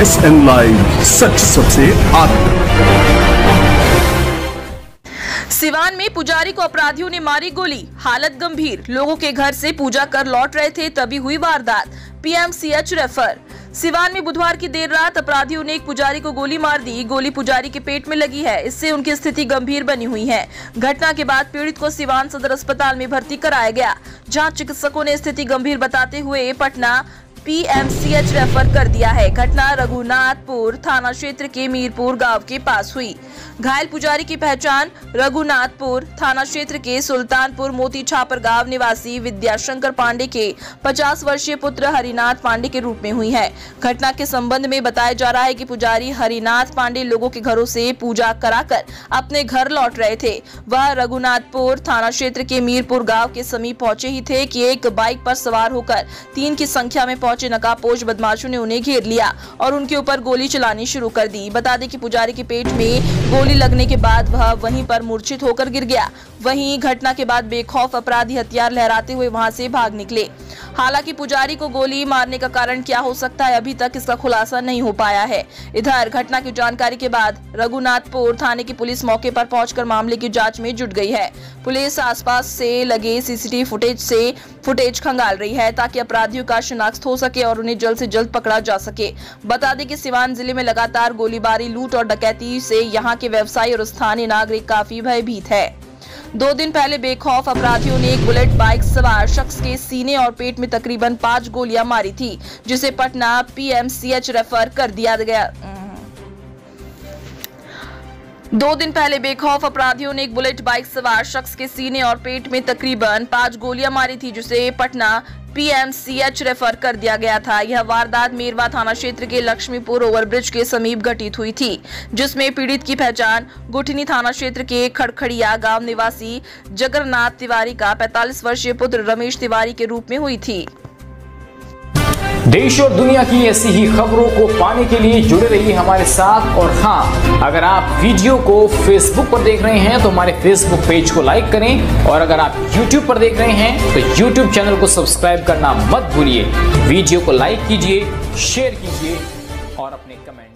SN live, सच सबसे आगे। सिवान में पुजारी को अपराधियों ने मारी गोली, हालत गंभीर। लोगों के घर से पूजा कर लौट रहे थे तभी हुई वारदात, पीएमसीएच रेफर। सिवान में बुधवार की देर रात अपराधियों ने एक पुजारी को गोली मार दी। गोली पुजारी के पेट में लगी है, इससे उनकी स्थिति गंभीर बनी हुई है। घटना के बाद पीड़ित को सिवान सदर अस्पताल में भर्ती कराया गया, जहाँ चिकित्सकों ने स्थिति गंभीर बताते हुए पटना पीएमसीएच रेफर कर दिया है। घटना रघुनाथपुर थाना क्षेत्र के मीरपुर गांव के पास हुई। घायल पुजारी की पहचान रघुनाथपुर थाना क्षेत्र के सुल्तानपुर मोती छापर गांव निवासी विद्याशंकर पांडे के 50 वर्षीय पुत्र हरिनाथ पांडे के रूप में हुई है। घटना के संबंध में बताया जा रहा है कि पुजारी हरिनाथ पांडे लोगों के घरों से पूजा कराकर अपने घर लौट रहे थे। वह रघुनाथपुर थाना क्षेत्र के मीरपुर गाँव के समीप पहुंचे ही थे कि एक बाइक पर सवार होकर 3 की संख्या में नकाबपोश बदमाशों ने उन्हें घेर लिया और उनके ऊपर गोली चलानी शुरू कर दी। बता दें कि पुजारी के पेट में गोली लगने के बाद वह वहीं पर मूर्छित होकर गिर गया। वहीं घटना के बाद बेखौफ अपराधी हथियार लहराते हुए वहां से भाग निकले। हालांकि पुजारी को गोली मारने का कारण क्या हो सकता है, अभी तक इसका खुलासा नहीं हो पाया है। इधर घटना की जानकारी के बाद रघुनाथपुर थाने की पुलिस मौके पर पहुंचकर मामले की जाँच में जुट गई है। पुलिस आसपास से लगे सीसीटीवी फुटेज से खंगाल रही है ताकि अपराधियों का शिनाख्त हो सके और उन्हें जल्द से जल्द पकड़ा जा सके। बता दें कि सिवान जिले में लगातार गोलीबारी, लूट और डकैती से यहां के व्यवसायी और स्थानीय नागरिक काफी भयभीत है। 2 दिन पहले बेखौफ अपराधियों ने एक बुलेट बाइक सवार शख्स के सीने और पेट में तकरीबन 5 गोलियां मारी थी, जिसे पटना पीएमसीएच रेफर कर दिया गया। 2 दिन पहले बेखौफ अपराधियों ने एक बुलेट बाइक सवार शख्स के सीने और पेट में तकरीबन 5 गोलियां मारी थी, जिसे पटना पीएमसीएच रेफर कर दिया गया था। यह वारदात मेरवा थाना क्षेत्र के लक्ष्मीपुर ओवरब्रिज के समीप घटित हुई थी, जिसमें पीड़ित की पहचान गुठनी थाना क्षेत्र के खड़खड़िया गांव निवासी जगन्नाथ तिवारी का 45 वर्षीय पुत्र रमेश तिवारी के रूप में हुई थी। देश और दुनिया की ऐसी ही खबरों को पाने के लिए जुड़े रहिए हमारे साथ। और हाँ, अगर आप वीडियो को फेसबुक पर देख रहे हैं तो हमारे फेसबुक पेज को लाइक करें, और अगर आप यूट्यूब पर देख रहे हैं तो यूट्यूब चैनल को सब्सक्राइब करना मत भूलिए। वीडियो को लाइक कीजिए, शेयर कीजिए और अपने कमेंट